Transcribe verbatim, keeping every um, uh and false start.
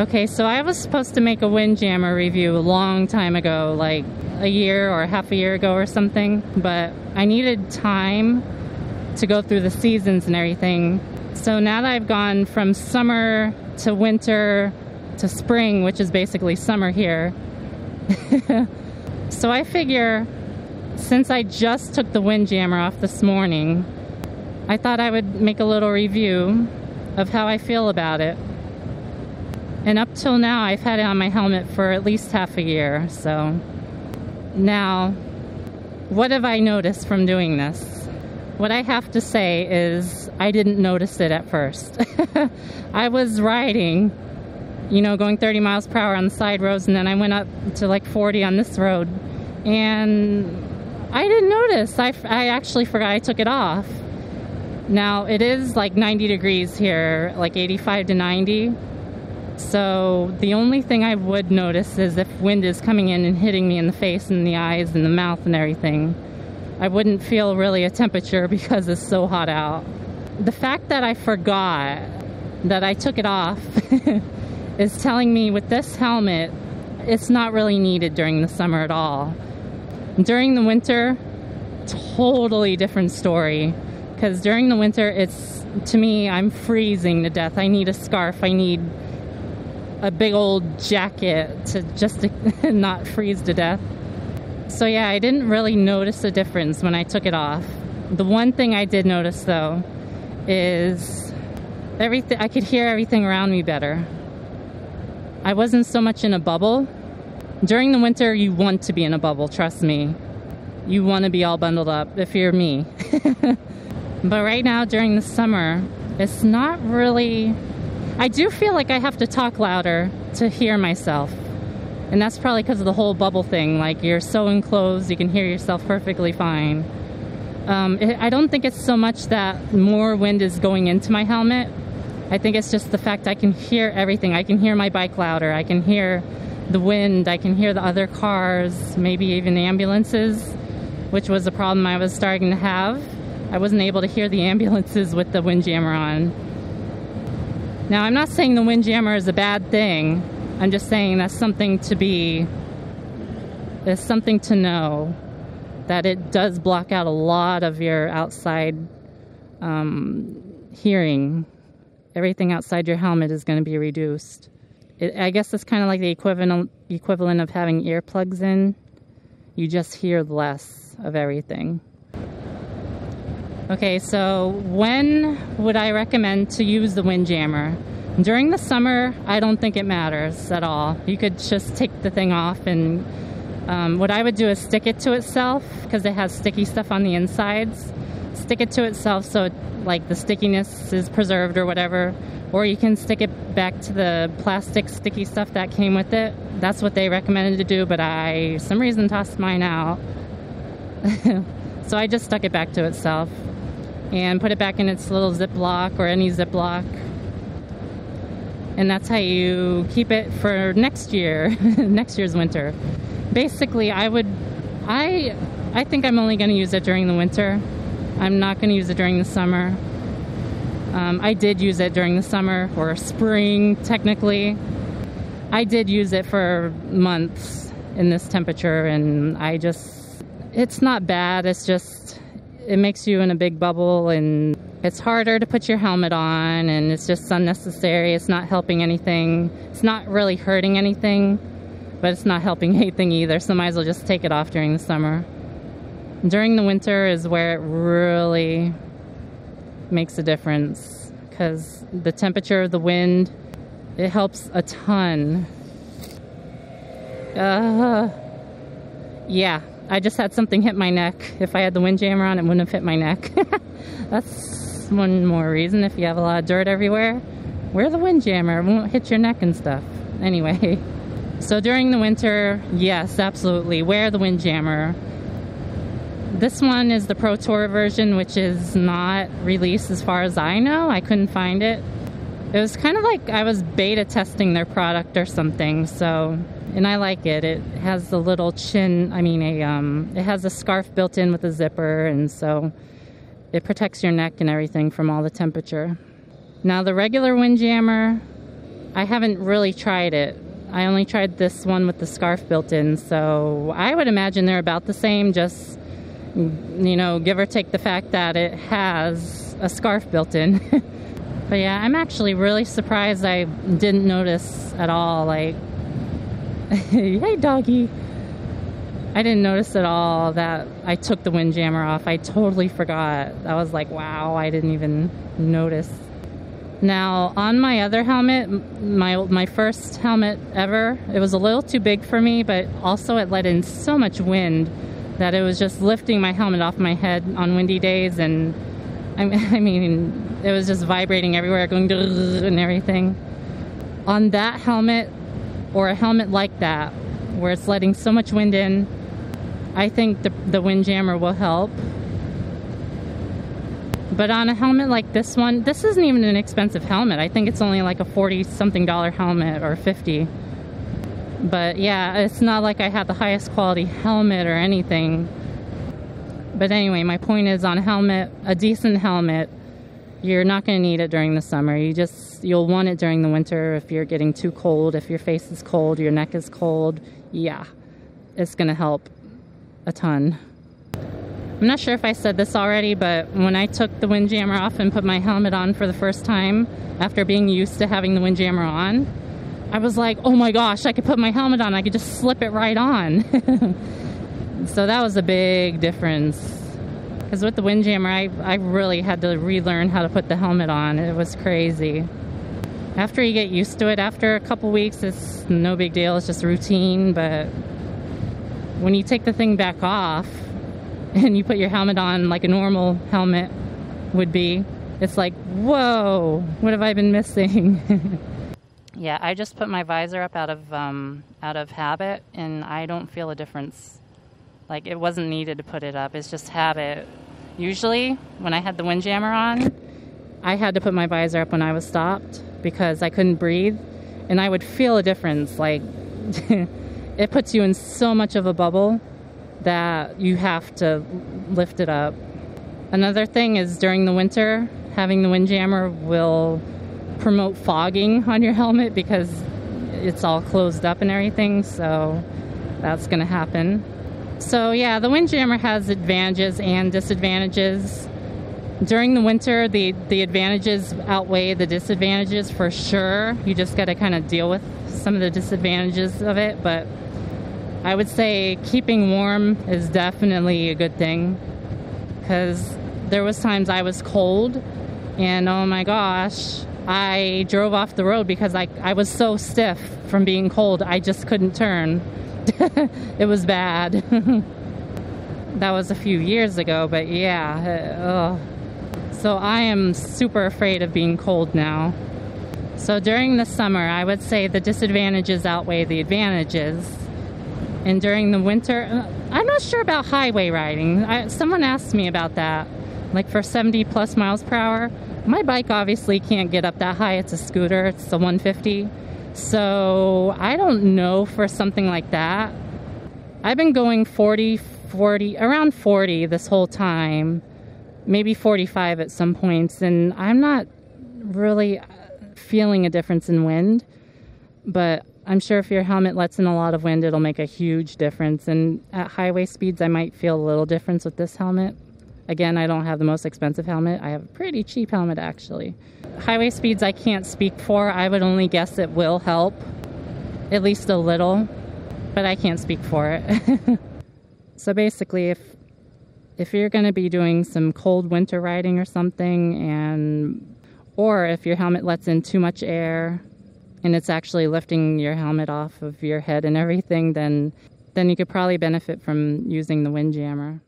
Okay, so I was supposed to make a Windjammer review a long time ago, like a year or half a year ago or something, but I needed time to go through the seasons and everything. So now that I've gone from summer to winter to spring, which is basically summer here, so I figure since I just took the Windjammer off this morning, I thought I would make a little review of how I feel about it. And up till now, I've had it on my helmet for at least half a year, so. Now, what have I noticed from doing this? What I have to say is I didn't notice it at first. I was riding, you know, going thirty miles per hour on the side roads, and then I went up to like forty on this road, and I didn't notice. I, I actually forgot I took it off. Now, it is like ninety degrees here, like eighty-five to ninety. So the only thing I would notice is if wind is coming in and hitting me in the face and the eyes and the mouth and everything. I wouldn't feel really a temperature because it's so hot out. The fact that I forgot that I took it off is telling me with this helmet, it's not really needed during the summer at all. During the winter, totally different story. Because during the winter, it's, to me, I'm freezing to death. I need a scarf. I need a big old jacket to just to not freeze to death. So yeah, I didn't really notice a difference when I took it off. The one thing I did notice though is everything, I could hear everything around me better. I wasn't so much in a bubble. During the winter, you want to be in a bubble, trust me. You want to be all bundled up, if you're me. But right now, during the summer, it's not really... I do feel like I have to talk louder to hear myself. And that's probably because of the whole bubble thing. Like, you're so enclosed, you can hear yourself perfectly fine. Um, it, I don't think it's so much that more wind is going into my helmet. I think it's just the fact I can hear everything. I can hear my bike louder. I can hear the wind. I can hear the other cars, maybe even ambulances, which was a problem I was starting to have. I wasn't able to hear the ambulances with the Windjammer on. Now, I'm not saying the Windjammer is a bad thing. I'm just saying that's something to be, it's something to know, that it does block out a lot of your outside um, hearing. Everything outside your helmet is going to be reduced. It, I guess it's kind of like the equivalent, equivalent of having earplugs in. You just hear less of everything. Okay, so when would I recommend to use the Windjammer? During the summer, I don't think it matters at all. You could just take the thing off, and um, what I would do is stick it to itself, because it has sticky stuff on the insides. Stick it to itself so it, like the stickiness is preserved or whatever, or you can stick it back to the plastic sticky stuff that came with it. That's what they recommended to do, but I, for some reason, tossed mine out. So I just stuck it back to itself and put it back in its little Ziploc or any Ziploc. And that's how you keep it for next year, next year's winter. Basically, I would, I, I think I'm only gonna use it during the winter. I'm not gonna use it during the summer. Um, I did use it during the summer, or spring, technically. I did use it for months in this temperature, and I just, it's not bad, it's just, it makes you in a big bubble, and it's harder to put your helmet on, and it's just unnecessary. It's not helping anything. It's not really hurting anything, but it's not helping anything either, so might as well just take it off during the summer. During the winter is where it really makes a difference, because the temperature, the wind, it helps a ton. Uh, yeah. I just had something hit my neck. If I had the Windjammer on, it wouldn't have hit my neck. That's one more reason, if you have a lot of dirt everywhere, wear the Windjammer, it won't hit your neck and stuff. Anyway, so during the winter, yes, absolutely, wear the Windjammer. This one is the Pro Tour version, which is not released as far as I know. I couldn't find it. It was kind of like I was beta testing their product or something, so. And I like it. It has the little chin, I mean, a, um, it has a scarf built in with a zipper, and so it protects your neck and everything from all the temperature. Now the regular Windjammer, I haven't really tried it. I only tried this one with the scarf built in, so I would imagine they're about the same, just, you know, give or take the fact that it has a scarf built in. But yeah, I'm actually really surprised I didn't notice at all, like, hey doggy. I didn't notice at all that I took the Windjammer off. I totally forgot. I was like, wow, I didn't even notice. Now, on my other helmet, my, my first helmet ever, it was a little too big for me, but also it let in so much wind that it was just lifting my helmet off my head on windy days, and I, I mean, it was just vibrating everywhere, going and everything. On that helmet, or a helmet like that, where it's letting so much wind in, I think the, the Windjammer will help. But on a helmet like this one, this isn't even an expensive helmet. I think it's only like a forty something dollar helmet, or fifty. But yeah, it's not like I had the highest quality helmet or anything. But anyway, my point is, on a helmet, a decent helmet, you're not going to need it during the summer. You just, you'll want it during the winter if you're getting too cold, if your face is cold, your neck is cold. Yeah, it's going to help a ton. I'm not sure if I said this already, but when I took the Windjammer off and put my helmet on for the first time, after being used to having the Windjammer on, I was like, oh my gosh, I could put my helmet on. I could just slip it right on. So that was a big difference. Because with the Windjammer, I, I really had to relearn how to put the helmet on. It was crazy. After you get used to it, after a couple weeks, it's no big deal. It's just routine. But when you take the thing back off and you put your helmet on like a normal helmet would be, it's like, whoa, what have I been missing? Yeah, I just put my visor up out of, um, out of habit, and I don't feel a difference. Like, it wasn't needed to put it up. It's just habit. Usually, when I had the Windjammer on, I had to put my visor up when I was stopped because I couldn't breathe. And I would feel a difference. Like, it puts you in so much of a bubble that you have to lift it up. Another thing is, during the winter, having the Windjammer will promote fogging on your helmet because it's all closed up and everything. So that's going to happen. So yeah, the Windjammer has advantages and disadvantages. During the winter, the, the advantages outweigh the disadvantages for sure. You just got to kind of deal with some of the disadvantages of it, but I would say keeping warm is definitely a good thing, because there was times I was cold and oh my gosh, I drove off the road because I, I was so stiff from being cold, I just couldn't turn. It was bad. That was a few years ago, but yeah. Ugh. So I am super afraid of being cold now. So during the summer, I would say the disadvantages outweigh the advantages. And during the winter, I'm not sure about highway riding. I, someone asked me about that. Like, for seventy plus miles per hour, my bike obviously can't get up that high. It's a scooter, it's a one fifty. So I don't know for something like that. I've been going forty, forty, around forty this whole time, maybe forty-five at some points, and I'm not really feeling a difference in wind, but I'm sure if your helmet lets in a lot of wind, it'll make a huge difference. And at highway speeds, I might feel a little difference with this helmet. Again, I don't have the most expensive helmet. I have a pretty cheap helmet, actually. Highway speeds I can't speak for. I would only guess it will help, at least a little, but I can't speak for it. So basically, if, if you're going to be doing some cold winter riding or something, and or if your helmet lets in too much air and it's actually lifting your helmet off of your head and everything, then, then you could probably benefit from using the Windjammer.